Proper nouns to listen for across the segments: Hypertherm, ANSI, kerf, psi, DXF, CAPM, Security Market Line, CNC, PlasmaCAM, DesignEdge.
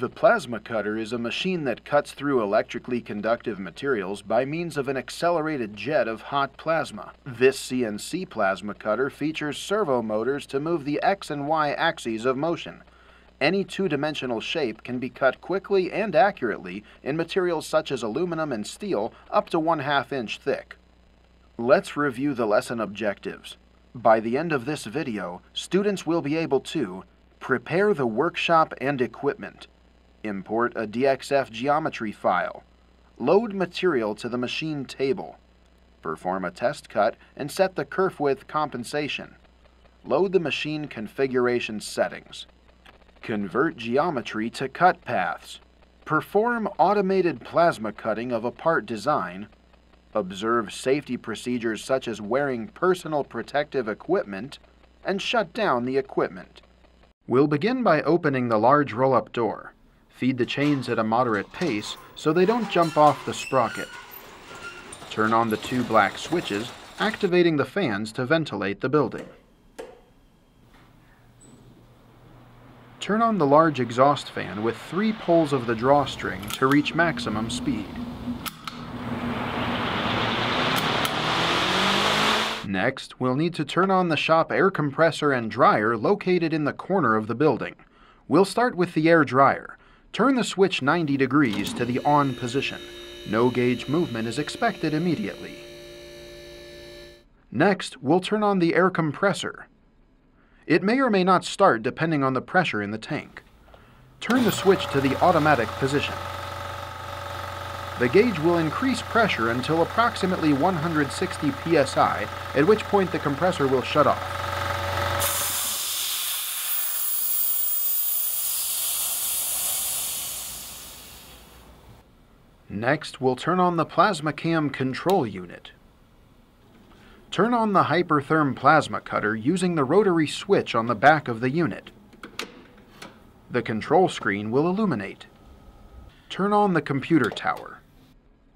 The plasma cutter is a machine that cuts through electrically conductive materials by means of an accelerated jet of hot plasma. This CNC plasma cutter features servo motors to move the X and Y axes of motion. Any two-dimensional shape can be cut quickly and accurately in materials such as aluminum and steel up to 1/2 inch thick. Let's review the lesson objectives. By the end of this video, students will be able to prepare the workshop and equipment, import a DXF geometry file, load material to the machine table, perform a test cut and set the kerf width compensation, load the machine configuration settings, convert geometry to cut paths, perform automated plasma cutting of a part design, observe safety procedures such as wearing personal protective equipment, and shut down the equipment. We'll begin by opening the large roll-up door. Feed the chains at a moderate pace so they don't jump off the sprocket. Turn on the two black switches, activating the fans to ventilate the building. Turn on the large exhaust fan with 3 pulls of the drawstring to reach maximum speed. Next, we'll need to turn on the shop air compressor and dryer located in the corner of the building. We'll start with the air dryer. Turn the switch 90 degrees to the on position. No gauge movement is expected immediately. Next, we'll turn on the air compressor. It may or may not start depending on the pressure in the tank. Turn the switch to the automatic position. The gauge will increase pressure until approximately 160 psi, at which point the compressor will shut off. Next, we'll turn on the PlasmaCAM control unit. Turn on the Hypertherm plasma cutter using the rotary switch on the back of the unit. The control screen will illuminate. Turn on the computer tower.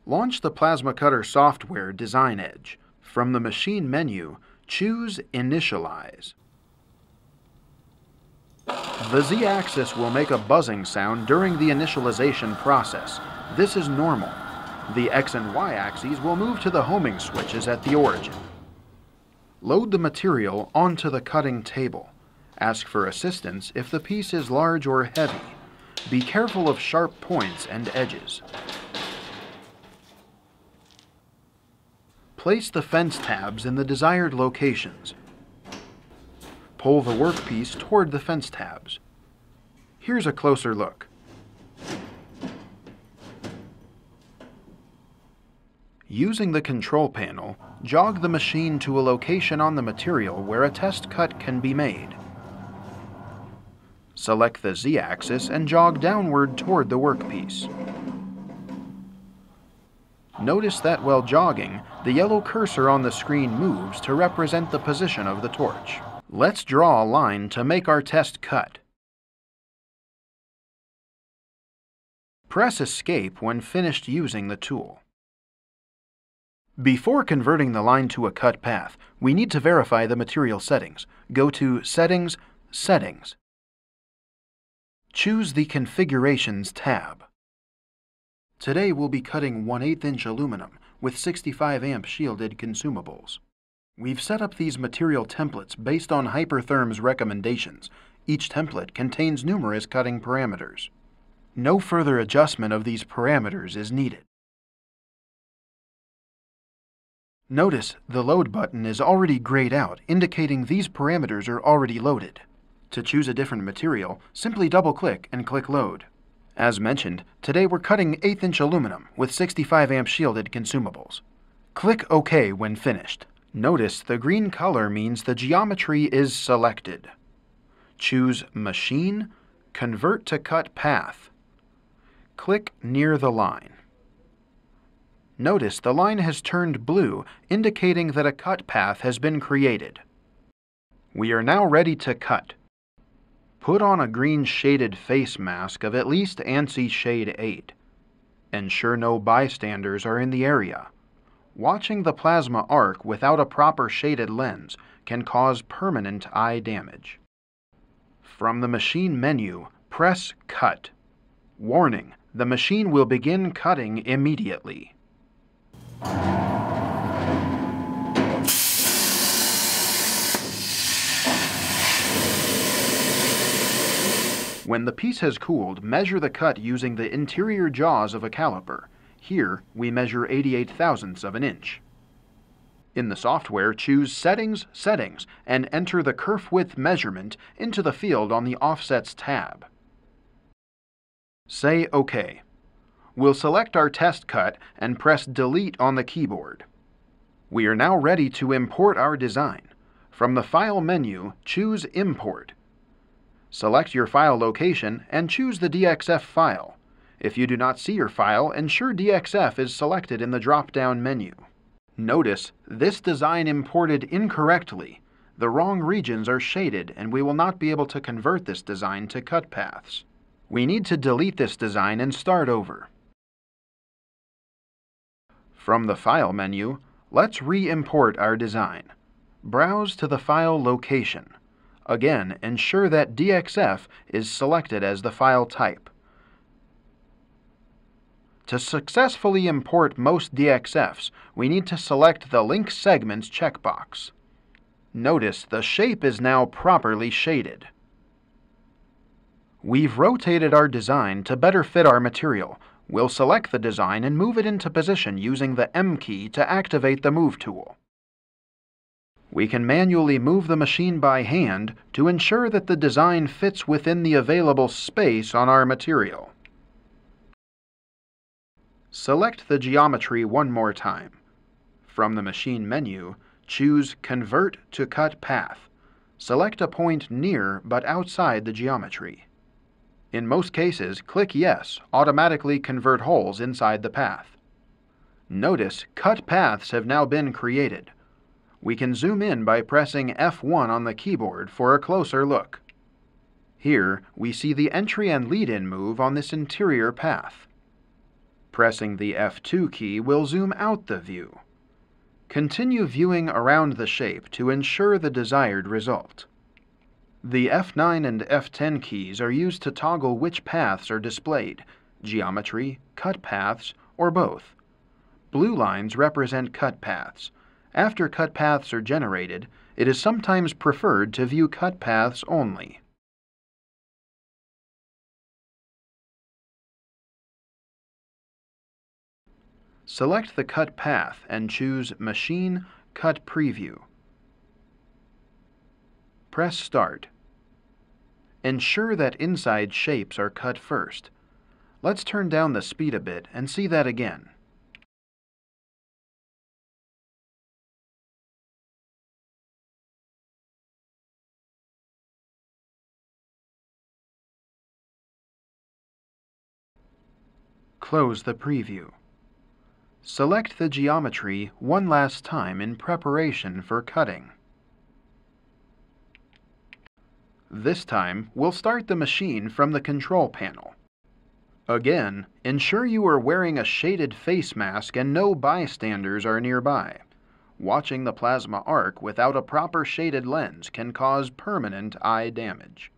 Launch the plasma cutter software DesignEdge. From the machine menu, choose Initialize. The Z-axis will make a buzzing sound during the initialization process. This is normal. The X and Y axes will move to the homing switches at the origin. Load the material onto the cutting table. Ask for assistance if the piece is large or heavy. Be careful of sharp points and edges. Place the fence tabs in the desired locations. Pull the workpiece toward the fence tabs. Here's a closer look. Using the control panel, jog the machine to a location on the material where a test cut can be made. Select the Z-axis and jog downward toward the workpiece. Notice that while jogging, the yellow cursor on the screen moves to represent the position of the torch. Let's draw a line to make our test cut. Press Escape when finished using the tool. Before converting the line to a cut path, we need to verify the material settings. Go to Settings, Settings. Choose the Configurations tab. Today we'll be cutting 1/8 inch aluminum with 65 amp shielded consumables. We've set up these material templates based on Hypertherm's recommendations. Each template contains numerous cutting parameters. No further adjustment of these parameters is needed. Notice the load button is already grayed out, indicating these parameters are already loaded. To choose a different material, simply double-click and click Load. As mentioned, today we're cutting 1/8 inch aluminum with 65 amp shielded consumables. Click OK when finished. Notice the green color means the geometry is selected. Choose Machine, Convert to Cut Path. Click near the line. Notice the line has turned blue, indicating that a cut path has been created. We are now ready to cut. Put on a green shaded face mask of at least ANSI shade 8. Ensure no bystanders are in the area. Watching the plasma arc without a proper shaded lens can cause permanent eye damage. From the machine menu, press Cut. Warning, the machine will begin cutting immediately. When the piece has cooled, measure the cut using the interior jaws of a caliper. Here, we measure 88 thousandths of an inch. In the software, choose Settings, Settings, and enter the kerf width measurement into the field on the Offsets tab. Say OK. We'll select our test cut and press Delete on the keyboard. We are now ready to import our design. From the File menu, choose Import. Select your file location and choose the DXF file. If you do not see your file, ensure DXF is selected in the drop-down menu. Notice, this design imported incorrectly. The wrong regions are shaded and we will not be able to convert this design to cut paths. We need to delete this design and start over. From the File menu, let's re-import our design. Browse to the file location. Again, ensure that DXF is selected as the file type. To successfully import most DXFs, we need to select the Link Segments checkbox. Notice the shape is now properly shaded. We've rotated our design to better fit our material. We'll select the design and move it into position using the M key to activate the Move tool. We can manually move the machine by hand to ensure that the design fits within the available space on our material. Select the geometry one more time. From the Machine menu, choose Convert to Cut Path. Select a point near but outside the geometry. In most cases, click Yes, automatically convert holes inside the path. Notice cut paths have now been created. We can zoom in by pressing F1 on the keyboard for a closer look. Here, we see the entry and lead-in move on this interior path. Pressing the F2 key will zoom out the view. Continue viewing around the shape to ensure the desired result. The F9 and F10 keys are used to toggle which paths are displayed, geometry, cut paths, or both. Blue lines represent cut paths. After cut paths are generated, it is sometimes preferred to view cut paths only. Select the cut path and choose Machine Cut Preview. Press Start. Ensure that inside shapes are cut first. Let's turn down the speed a bit and see that again. Close the preview. Select the geometry one last time in preparation for cutting. This time, we'll start the machine from the control panel. Again, ensure you are wearing a shaded face mask and no bystanders are nearby. Watching the plasma arc without a proper shaded lens can cause permanent eye damage.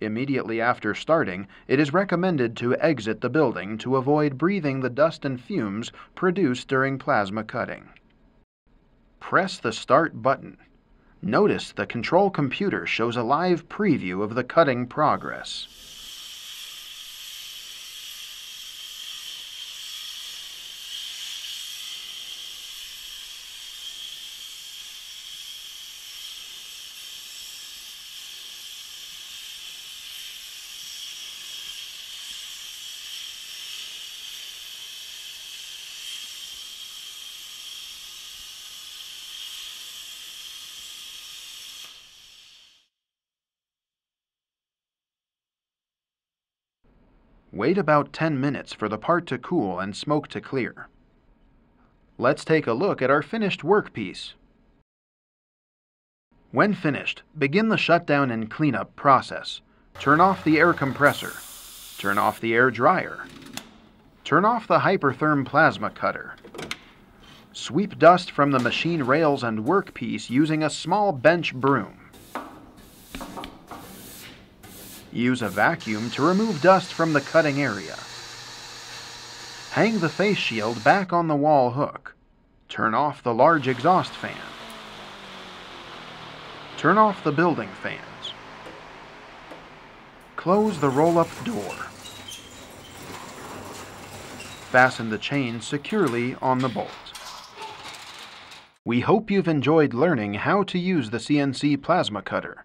Immediately after starting, it is recommended to exit the building to avoid breathing the dust and fumes produced during plasma cutting. Press the Start button. Notice the control computer shows a live preview of the cutting progress. Wait about 10 minutes for the part to cool and smoke to clear. Let's take a look at our finished workpiece. When finished, begin the shutdown and cleanup process. Turn off the air compressor. Turn off the air dryer. Turn off the Hypertherm plasma cutter. Sweep dust from the machine rails and workpiece using a small bench broom. Use a vacuum to remove dust from the cutting area. Hang the face shield back on the wall hook. Turn off the large exhaust fan. Turn off the building fans. Close the roll-up door. Fasten the chain securely on the bolt. We hope you've enjoyed learning how to use the CNC plasma cutter.